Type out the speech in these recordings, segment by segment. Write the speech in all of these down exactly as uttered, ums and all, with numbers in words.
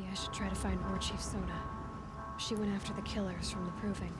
Maybe I should try to find War Chief Sona. She went after the killers from the Proving.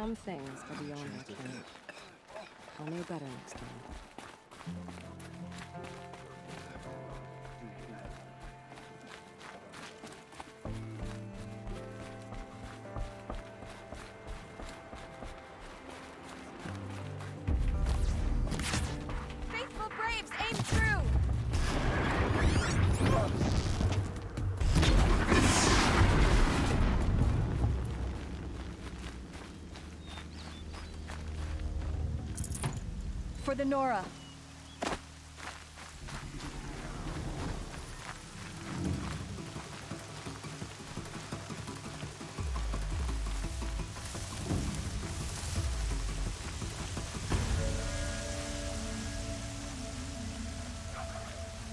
Some things are beyond my ken. I'll know better next time. For the Nora.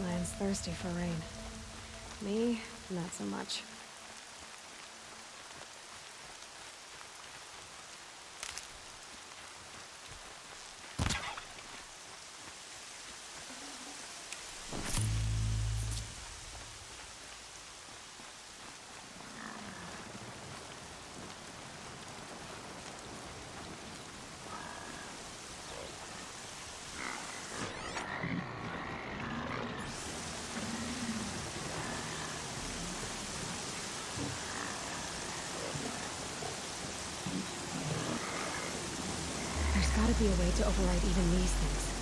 Land's thirsty for rain. Me, not so much. There's gotta be a way to override even these things.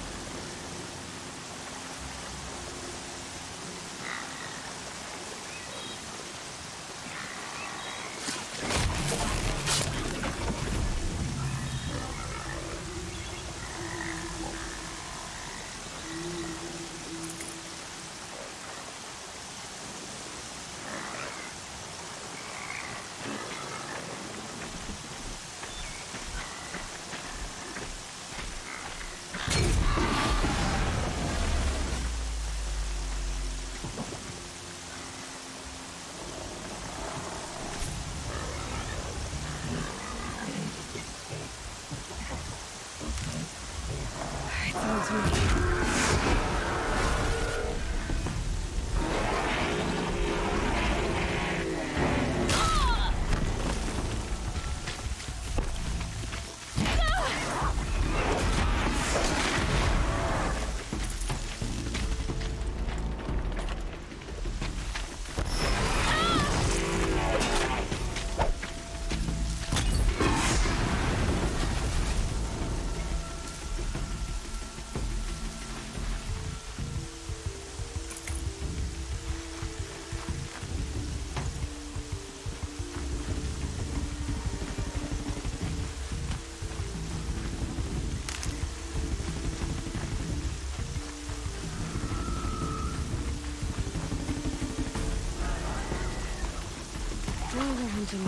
Me.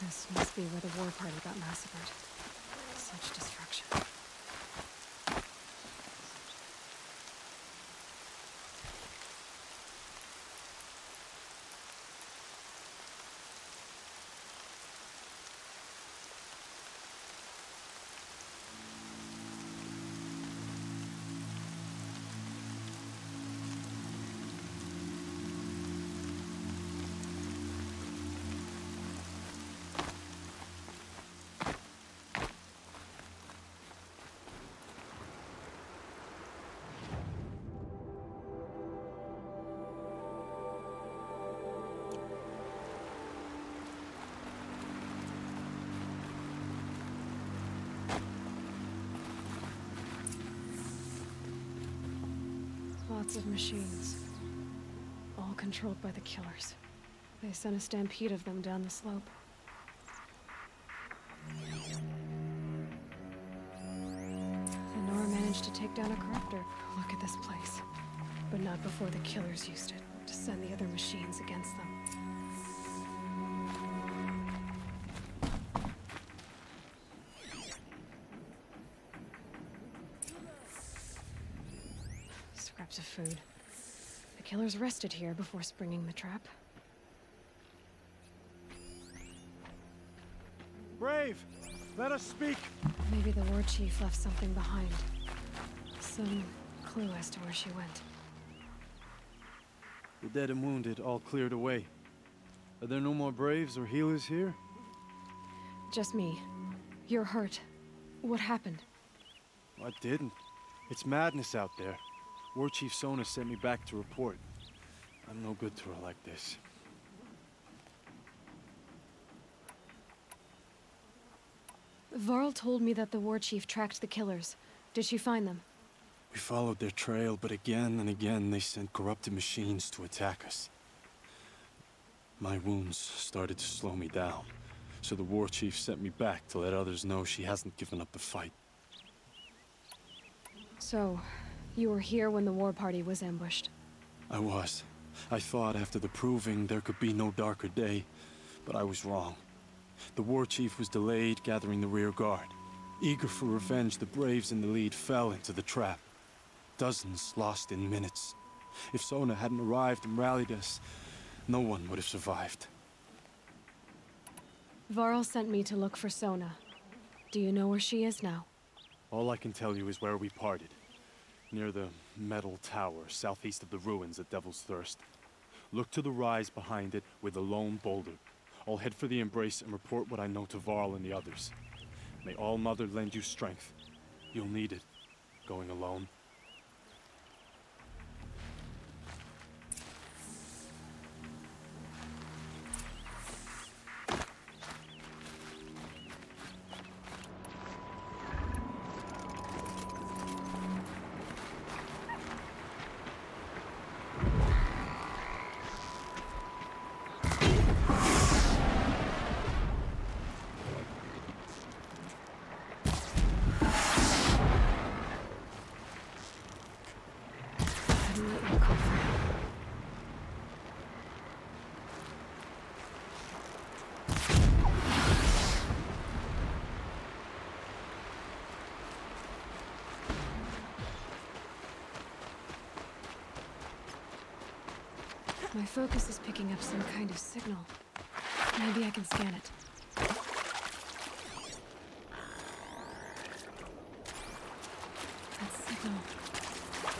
This must be where the war party got massacred. Such destruction. Lots of machines, all controlled by the killers. They sent a stampede of them down the slope. The Nora managed to take down a corruptor. Look at this place. But not before the killers used it to send the other machines against them. Food. The killers rested here before springing the trap. Let us speak. Maybe the War Chief left something behind. Some clue as to where she went. The dead and wounded all cleared away. Are there no more braves or healers here? Just me. You're hurt. What happened? I didn't. It's madness out there. War Chief Sona sent me back to report. I'm no good to her like this. Varl told me that the War Chief tracked the killers. Did she find them? We followed their trail, but again and again they sent corrupted machines to attack us. My wounds started to slow me down, so the War Chief sent me back to let others know she hasn't given up the fight. So, you were here when the war party was ambushed? I was. I thought after the proving there could be no darker day, but I was wrong. The War Chief was delayed gathering the rear guard. Eager for revenge, the braves in the lead fell into the trap. Dozens lost in minutes. If Sona hadn't arrived and rallied us, no one would have survived. Varl sent me to look for Sona. Do you know where she is now? All I can tell you is where we parted. Near the metal tower, southeast of the ruins at Devil's Thirst. Look to the rise behind it with the lone boulder. I'll head for the embrace and report what I know to Varl and the others. May All Mother lend you strength. You'll need it, going alone. My focus is picking up some kind of signal. Maybe I can scan it. That signal,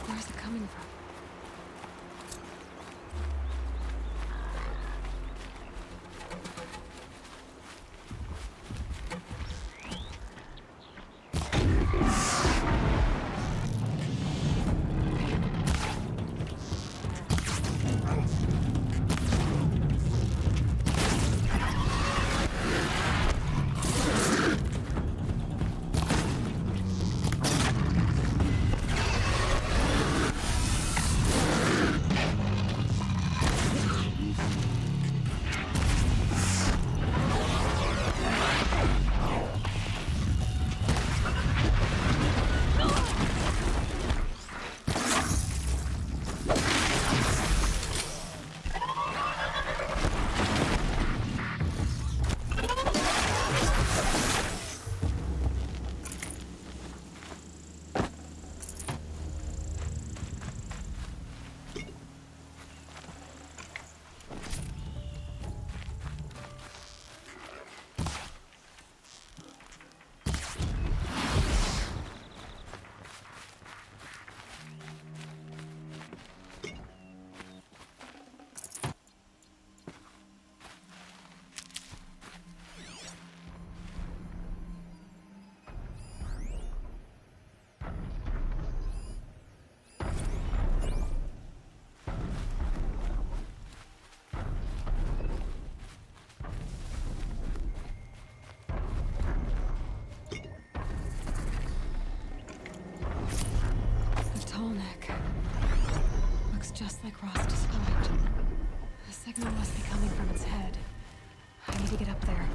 where's it coming from? Looks just like Ross described. The signal must be coming from its head. I need to get up there.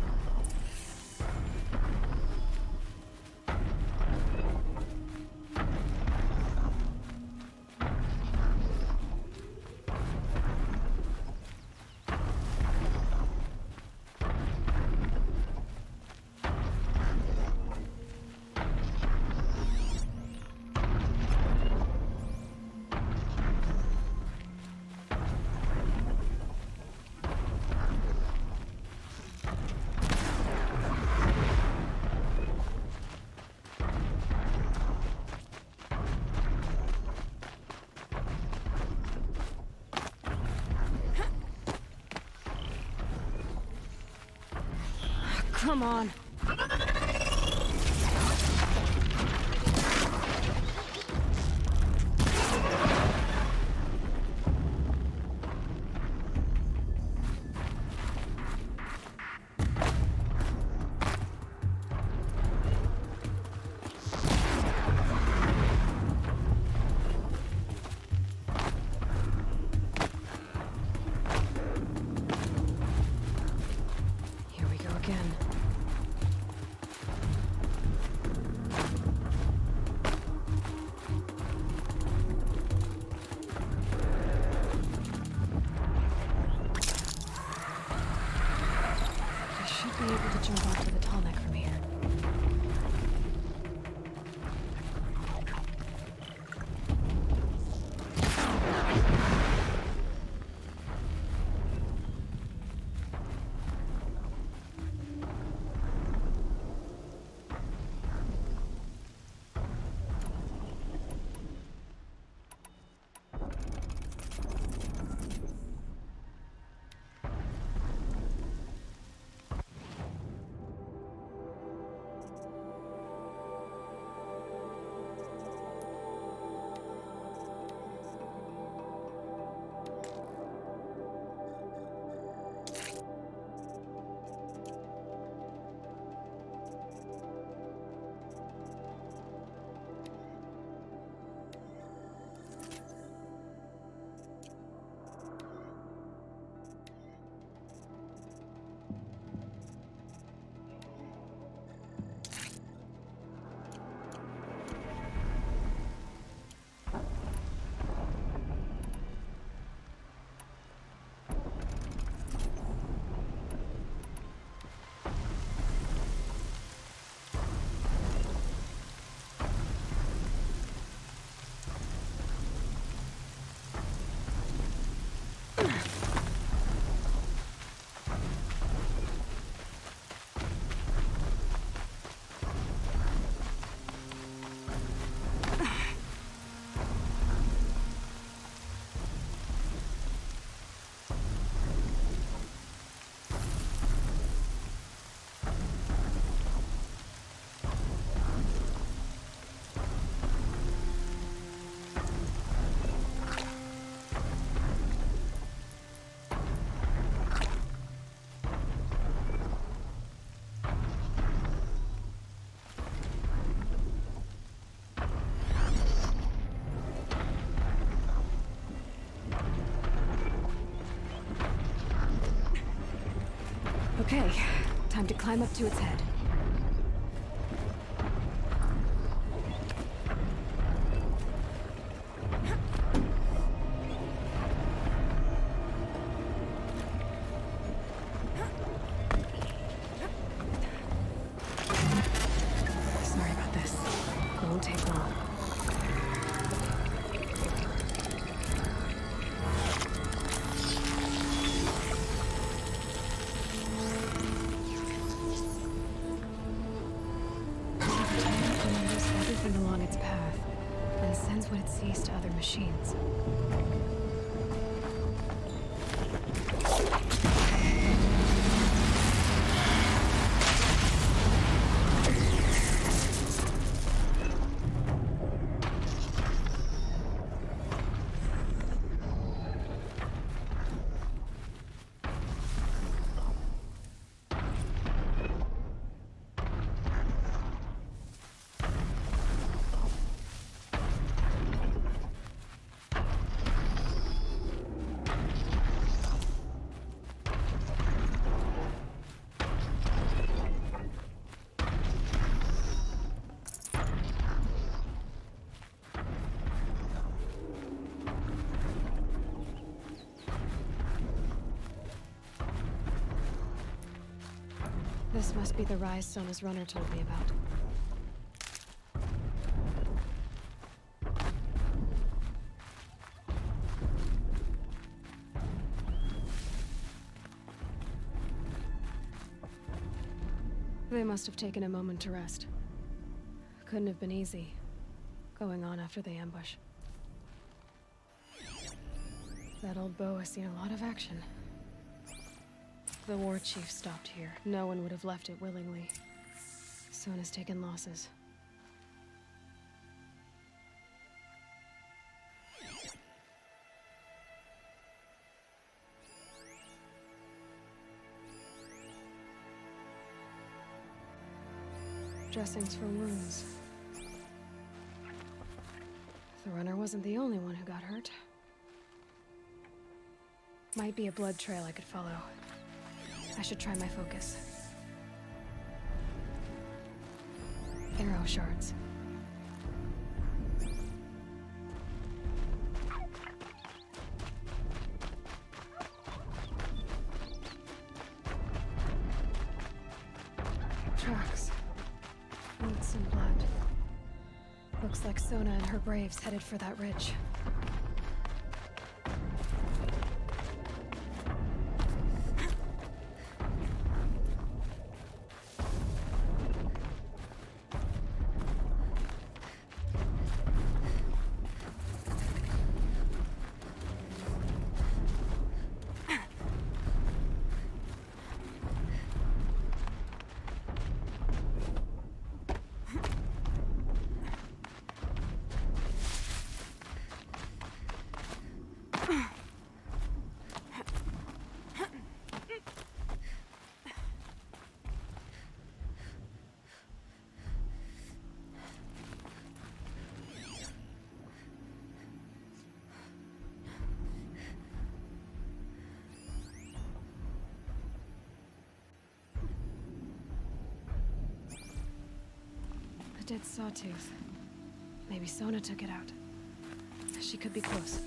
Come on. Okay, time to climb up to its head. This must be the rise Sona's runner told me about. They must have taken a moment to rest. Couldn't have been easy, going on after the ambush. That old bow has seen a lot of action. The War Chief stopped here. No one would have left it willingly. Sona's taken losses. Dressings for wounds. The runner wasn't the only one who got hurt. Might be a blood trail I could follow. I should try my focus. Arrow shards. Tracks. Need some blood. Looks like Sona and her braves headed for that ridge. Dead sawtooth. Maybe Sona took it out. She could be close.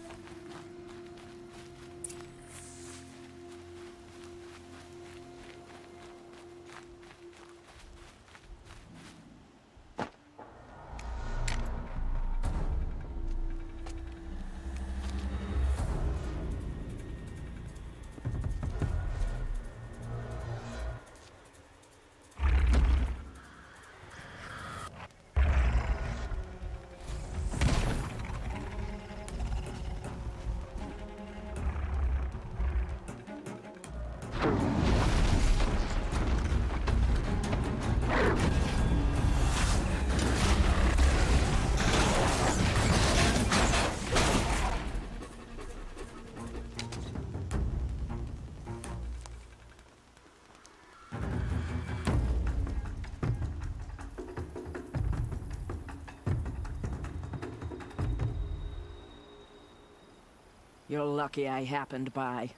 You're lucky I happened by.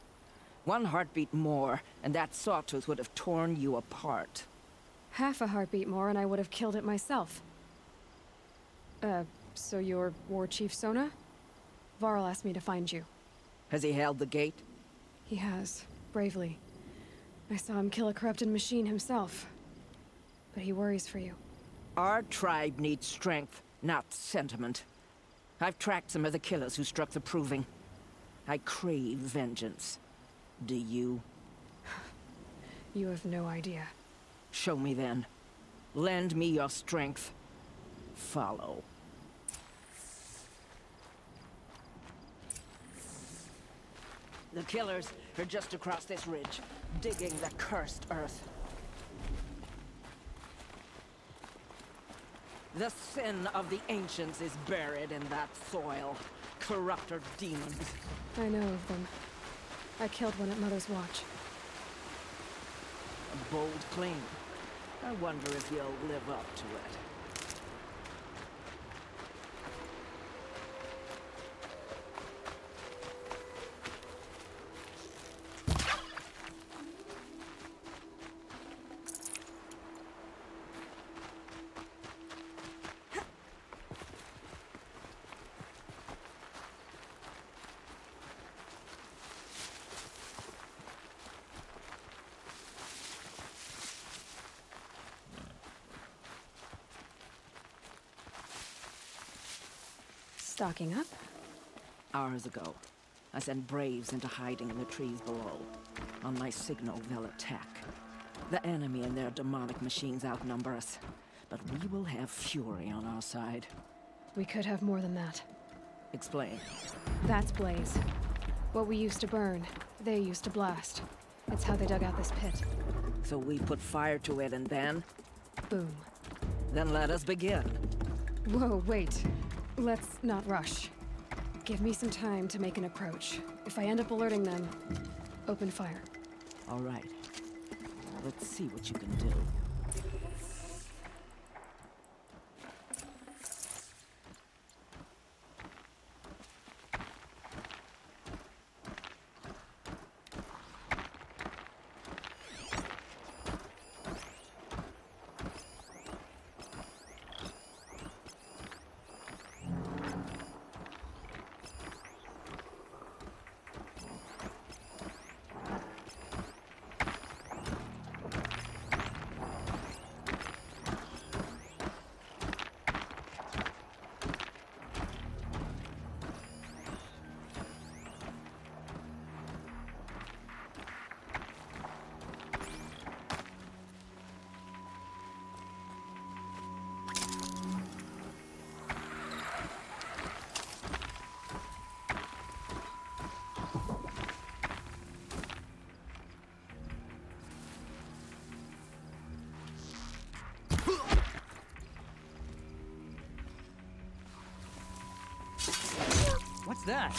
One heartbeat more, and that sawtooth would have torn you apart. Half a heartbeat more, and I would have killed it myself. Uh, so you're War Chief Sona? Varl asked me to find you. Has he held the gate? He has, bravely. I saw him kill a corrupted machine himself. But he worries for you. Our tribe needs strength, not sentiment. I've tracked some of the killers who struck the Proving. I crave vengeance. Do you? You have no idea. Show me then. Lend me your strength. Follow. The killers are just across this ridge, digging the cursed earth. The sin of the ancients is buried in that soil. Corrupter demons. I know of them. I killed one at Mother's Watch. A bold claim. I wonder if you'll live up to it. Stocking up? Hours ago, I sent braves into hiding in the trees below. On my signal, they'll attack. The enemy and their demonic machines outnumber us, but we will have fury on our side. We could have more than that. Explain. That's Blaze. What we used to burn, they used to blast. It's how they dug out this pit. So we put fire to it and then? Boom. Then let us begin. Whoa, wait. Let's not rush. Give me some time to make an approach. If I end up alerting them, open fire. All right. Let's see what you can do. What's that?